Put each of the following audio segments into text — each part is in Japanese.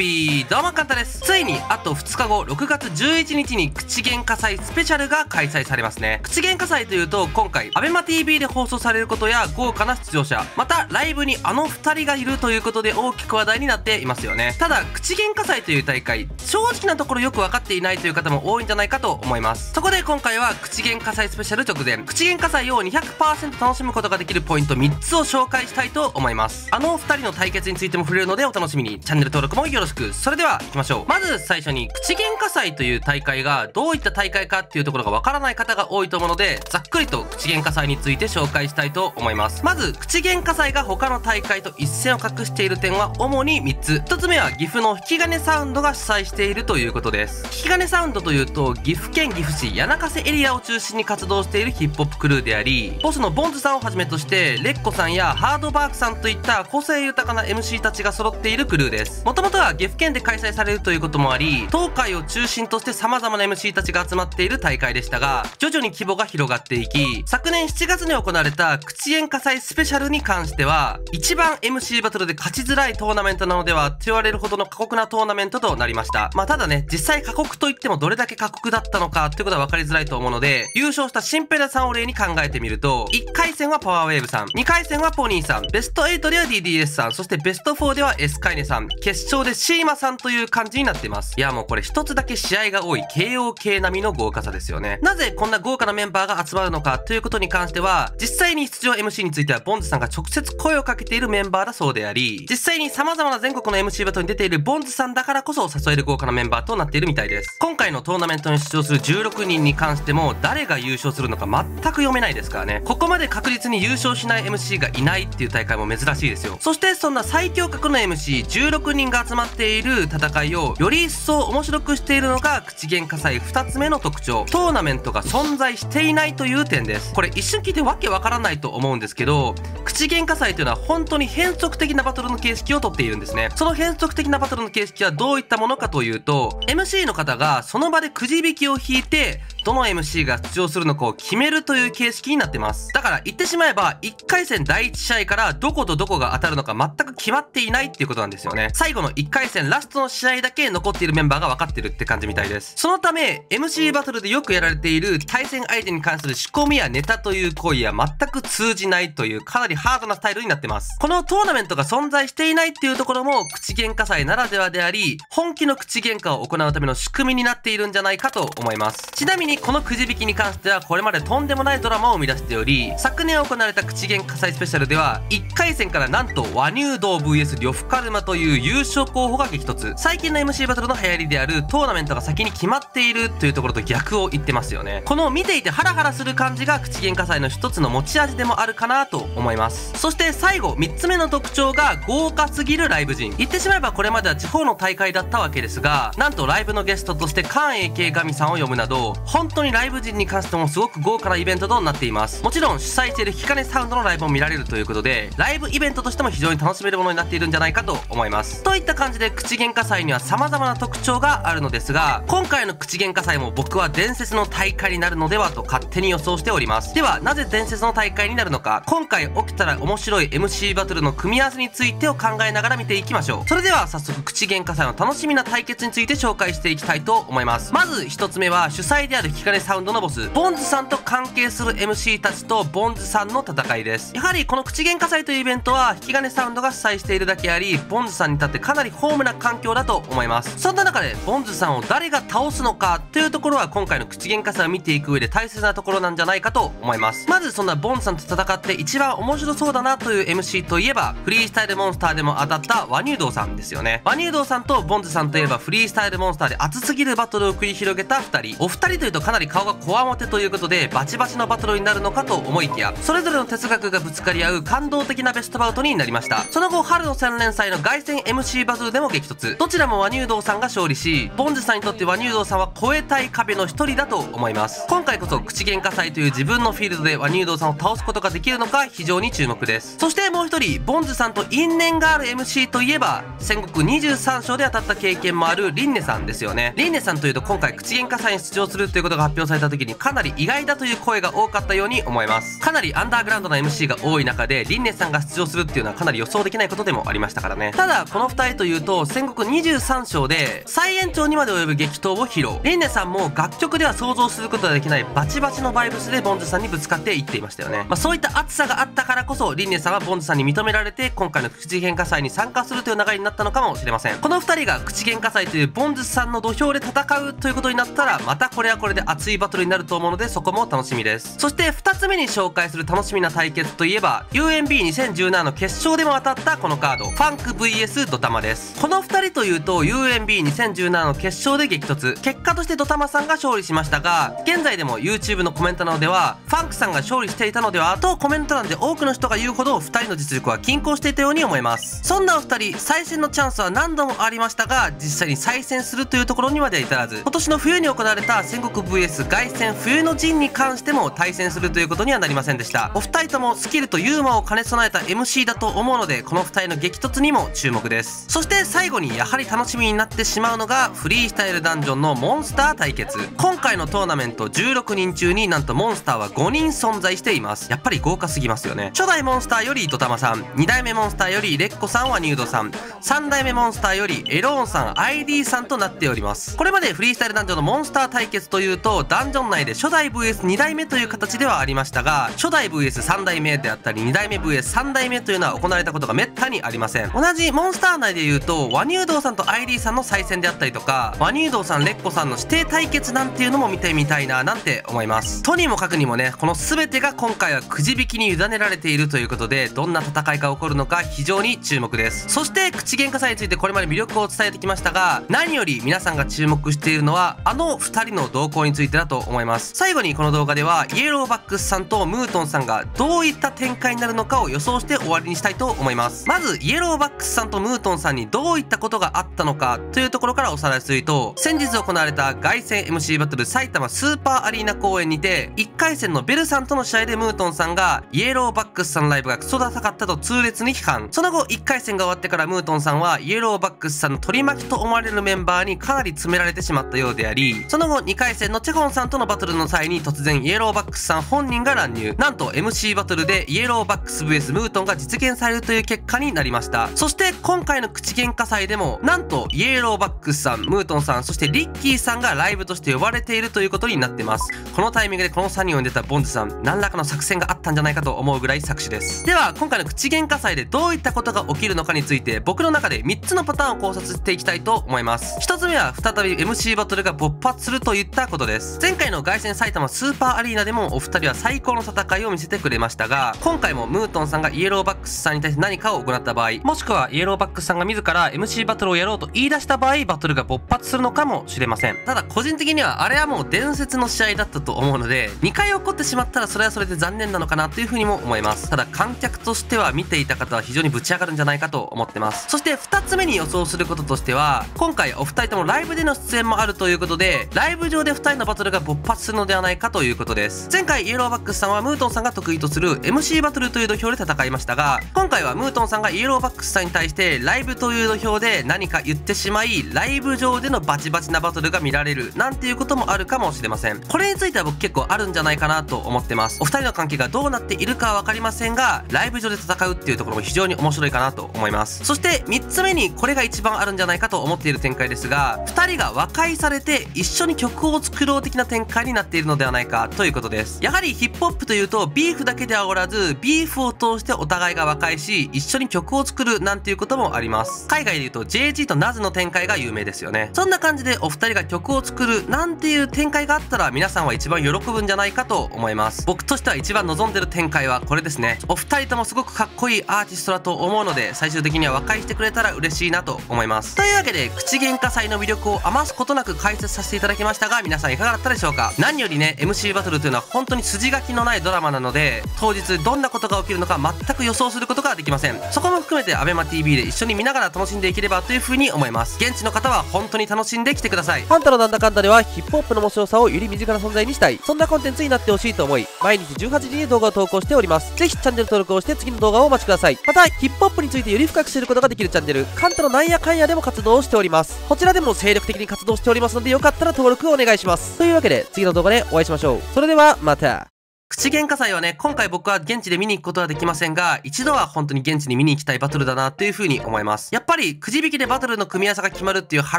ピー、どうもカンタです。ついにあと2日後6月11日に口喧嘩祭スペシャルが開催されますね。口喧嘩祭というと今回 ABEMATV で放送されることや豪華な出場者、またライブにあの2人がいるということで大きく話題になっていますよね。ただ口喧嘩祭という大会、正直なところよく分かっていないという方も多いんじゃないかと思います。そこで今回は口喧嘩祭スペシャル直前、口喧嘩祭を 200% 楽しむことができるポイント3つを紹介したいと思います。あの2人の対決についても触れるのでお楽しみに、チャンネル登録もよろしく。それでは行きましょう。まず最初に口喧嘩祭という大会がどういった大会かっていうところがわからない方が多いと思うので、ざっくりと口喧嘩祭について紹介したいと思います。まず口喧嘩祭が他の大会と一線を画している点は主に3つ。1つ目は岐阜の引き金サウンドが主催しているということです。引き金サウンドというと岐阜県岐阜市谷中瀬エリアを中心に活動しているヒップホップクルーであり、ボスのボンズさんをはじめとしてレッコさんやハードバークさんといった個性豊かな MC たちが揃っているクルーです。もともとは岐阜県で開催されるということもあり、東海を中心として様々な MC たちが集まっている大会でしたが、徐々に規模が広がっていき、昨年7月に行われた口喧嘩祭スペシャルに関しては一番 MC バトルで勝ちづらいトーナメントなのではと言われるほどの過酷なトーナメントとなりました。まあただね、実際過酷といってもどれだけ過酷だったのかということは分かりづらいと思うので、優勝した新ペラさんを例に考えてみると、1回戦はパワーウェーブさん、2回戦はポニーさん、ベスト8では dds さん、そしてベスト4ではエスカイネさん、決勝でシーマさんという感じになってます。いやもうこれ一つだけ試合が多い KOK 並みの豪華さですよね。なぜこんな豪華なメンバーが集まるのかということに関しては、実際に出場 MC についてはボンズさんが直接声をかけているメンバーだそうであり、実際に様々な全国の MC バトルに出ているボンズさんだからこそ誘える豪華なメンバーとなっているみたいです。今回のトーナメントに出場する16人に関しても誰が優勝するのか全く読めないですからね。ここまで確実に優勝しない MC がいないっていう大会も珍しいですよ。そしてそんな最強格の MC16 人が集まっている戦いをより一層面白くしているのが口喧嘩祭2つ目の特徴、トーナメントが存在していないという点です。これ一瞬聞いてわけわからないと思うんですけど、口喧嘩祭というのは本当に変則的なバトルの形式をとっているんですね。その変則的なバトルの形式はどういったものかというと、 MC の方がその場でくじ引きを引いてどの MC が出場するのかを決めるという形式になってます。だから言ってしまえば1回戦第1試合からどことどこが当たるのか全く決まっていないっていうことなんですよね。最後の1回戦ラストの試合だけ残っているメンバーが分かってるって感じみたいです。そのため MC バトルでよくやられている対戦相手に関する仕込みやネタという行為は全く通じないというかなりハードなスタイルになってます。このトーナメントが存在していないっていうところも口喧嘩祭ならではであり、本気の口喧嘩を行うための仕組みになっているんじゃないかと思います。ちなみにこのくじ引きに関してはこれまでとんでもないドラマを生み出しており、昨年行われた口喧嘩祭スペシャルでは1回戦からなんと和入道 vs 呂布カルマという優勝候補が激突。最近の MC バトルの流行りであるトーナメントが先に決まっているというところと逆を言ってますよね。この見ていてハラハラする感じが口喧嘩祭の一つの持ち味でもあるかなと思います。そして最後3つ目の特徴が豪華すぎるライブ陣。言ってしまえばこれまでは地方の大会だったわけですが、なんとライブのゲストとして関永系神さんを呼ぶなど本当にライブ陣に関してもすごく豪華なイベントとなっています。もちろん主催している引き金サウンドのライブも見られるということで、ライブイベントとしても非常に楽しめるものになっているんじゃないかと思います。といった感じで口喧嘩祭には様々な特徴があるのですが、今回の口喧嘩祭も僕は伝説の大会になるのではと勝手に予想しております。ではなぜ伝説の大会になるのか、今回起きたら面白い MC バトルの組み合わせについてを考えながら見ていきましょう。それでは早速口喧嘩祭の楽しみな対決について紹介していきたいと思います。まず1つ目は主催である引き金サウンドのボスボンズさんと関係する MC たちとボンズさんの戦いです。やはりこの口喧嘩祭というイベントは引き金サウンドが主催しているだけあり、ボンズさんに至ってかなりホームな環境だと思います。そんな中でボンズさんを誰が倒すのかというところは今回の口喧嘩祭を見ていく上で大切なところなんじゃないかと思います。まずそんなボンズさんと戦って一番面白そうだなという MC といえばフリースタイルモンスターでも当たった和入道さんですよね。和入道さんとボンズさんといえばフリースタイルモンスターで熱すぎるバトルを繰り広げた2人、お二人というとかなり顔がこわもてということでバチバチのバトルになるのかと思いきや、それぞれの哲学がぶつかり合う感動的なベストバウトになりました。その後春の3連祭の凱旋 MC バトルでも激突。どちらも和入道さんが勝利し、ボンズさんにとって和入道さんは越えたい壁の一人だと思います。今回こそ口喧嘩祭という自分のフィールドで和入道さんを倒すことができるのか非常に注目です。そしてもう一人ボンズさんと因縁がある MC といえば戦国23勝で当たった経験もあるリンネさんですよね。リンネさんというと今回口喧嘩祭に出場するということが発表された時にかなり意外だという声が多かったように思います。かなりアンダーグラウンドな MC が多い中でリンネさんが出場するっていうのはかなり予想できないことでもありましたからね。ただこの2人というと戦国23章で最延長にまで及ぶ激闘を披露。リンネさんも楽曲では想像することができないバチバチのバイブスでボンズさんにぶつかっていっていましたよね。まあ、そういった熱さがあったからこそリンネさんはボンズさんに認められて今回の口喧嘩祭に参加するという流れになったのかもしれません。この2人が口喧嘩祭というボンズさんの土俵で戦うということになったらまたこれはこれで熱いバトルになると思うのでそこも楽しみです。そして2つ目に紹介する楽しみな対決といえば UNB2017 の決勝でも当たったこのカードファンク vs ドタマです。この2人というと UNB2017 の決勝で激突。結果としてドタマさんが勝利しましたが現在でも YouTube のコメントなどではファンクさんが勝利していたのではとコメント欄で多くの人が言うほど2人の実力は均衡していたように思います。そんなお2人再戦のチャンスは何度もありましたが実際に再戦するというところにまで至らず今年の冬に行われた戦国 vs 凱旋冬の陣に関しても対戦するということにはなりませんでした。お2人ともスキルとユーモアを兼ね備えた MC だと思うのでこの2人の激突にも注目です。そして最後にやはり楽しみになってしまうのがフリースタイルダンジョンのモンスター対決。今回のトーナメント16人中になんとモンスターは5人存在しています。やっぱり豪華すぎますよね。初代モンスターよりドタマさん、2代目モンスターよりレッコさんはニュードさん、3代目モンスターよりエローンさん、 ID さんとなっております。これまでフリースタイルダンジョンのモンスター対決というとダンジョン内で初代 vs2 代目という形ではありましたが初代 vs3 代目であったり2代目 vs3 代目というのは行われたことがめったにありません。同じモンスター内でいうとワニュードーさんと ID さんの再戦であったりとかワニュードーさんレッコさんの指定対決なんていうのも見てみたいななんて思います。とにもかくにもねこの全てが今回はくじ引きに委ねられているということでどんな戦いが起こるのか非常に注目です。そして口喧嘩祭についてこれまで魅力を伝えてきましたが何より皆さんが注目しているのはあの2人の動向についてだと思います。最後にこの動画ではイエローバックスさんとムートンさんがどういった展開になるのかを予想して終わりにしたいと思います。まずイエローバックスさんとムートンさんにどういったことがあったのかというところからおさらいすると先日行われた凱旋 MC バトル埼玉スーパーアリーナ公演にて1回戦のベルさんとの試合でムートンさんがイエローバックスさんのライブがクソダサかったと痛烈に批判。その後1回戦が終わってからムートンさんはイエローバックスさんの取り巻きと思われるメンバーにかなり詰められてしまったようでありその後2回戦のチェホンさんとのバトルの際に突然イエローバックスさん本人が乱入。なんと MC バトルでイエローバックス vs ムートンが実現されるという結果になりました。そして今回の口喧嘩祭でもなんとイエローバックスさん、ムートンさん、そしてリッキーさんがライブとして呼ばれているということになってます。このタイミングでこの3人を出たボンズさん何らかの作戦があったんじゃないかと思うぐらい作詞です。では今回の口喧嘩祭でどういったことが起きるのかについて僕の中で3つのパターンを考察していきたいと思います。1つ目は再び MC バトルが勃発するといったことです。前回の凱旋埼玉スーパーアリーナでもお二人は最高の戦いを見せてくれましたが今回もムートンさんがイエローバックスさんに対して何かを行った場合もしくはイエローバックスさんが自ら MC バトルをやろうと言い出した場合バトルが勃発するのかもしれません。ただ個人的にはあれはもう伝説の試合だったと思うので2回起こってしまったらそれはそれで残念なのかなというふうにも思います。ただ観客としては見ていた方は非常にぶち上がるんじゃないかと思ってます。そして2つ目に予想することとしては今回お二人ともライブでの出演もあるということでライブ上で2人のバトルが勃発するのではないかということです。前回イエローバックスさんはムートンさんが得意とする MC バトルという土俵で戦いましたが今回はムートンさんがイエローバックスさんに対してライブという土俵で何か言ってしまいライブ上でのバチバチなバトルが見られるなんていうこともあるかもしれません。これについては僕結構あるんじゃないかなと思ってます。お二人の関係がどうなっているかは分かりませんがライブ上で戦うっていうところも非常に面白いかなと思います。そして3つ目にこれが一番あるんじゃないかと思っている展開ですが2人が和解されて一緒に曲を作ろう的な展開になっているのではないかということです。やはりヒップホップというとビーフだけではおらずビーフを通してお互いが和解し一緒に曲を作るなんていうこともあります。海外でいうと JG と NAZ の展開が有名ですよね。そんな感じでお二人が曲を作るなんていう展開があったら皆さんは一番喜ぶんじゃないかと思います。僕としては一番望んでる展開はこれですね。お二人ともすごくかっこいいアーティストだと思うので最終的には和解してくれたら嬉しいなと思います。というわけで口喧嘩祭の魅力を余すことなく解説させていただきましたが皆さんいかがだったでしょうか。何よりね MC バトルというのは本当に筋書きのないドラマなので当日どんなことが起きるのか全く予想することができません。そこも含めて ABEMATV で一緒に見ながら楽しんでいければというふうに思います。現地の方は本当に楽しんできてください。ファンタのなんだかんだではヒップホップの面白さをより身近な存在にしたい、そんなコンテンツになってほしいと思い毎日18時に動画を投稿しております。ぜひチャンネル登録をして次の動画をお待ちください。またヒップホップについてより深く知ることができるチャンネルカンタのなんやかんやでも活動をしております。こちらでも精力的に活動しておりますのでよかったら登録をお願いします。ます。というわけで、次の動画でお会いしましょう。それでは、また。口喧嘩祭はね、今回僕は現地で見に行くことはできませんが、一度は本当に現地に見に行きたいバトルだなという風に思います。やっぱりくじ引きでバトルの組み合わせが決まるっていうハ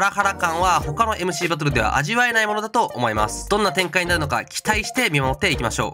ラハラ感は他の MC バトルでは味わえないものだと思います。どんな展開になるのか期待して見守っていきましょう。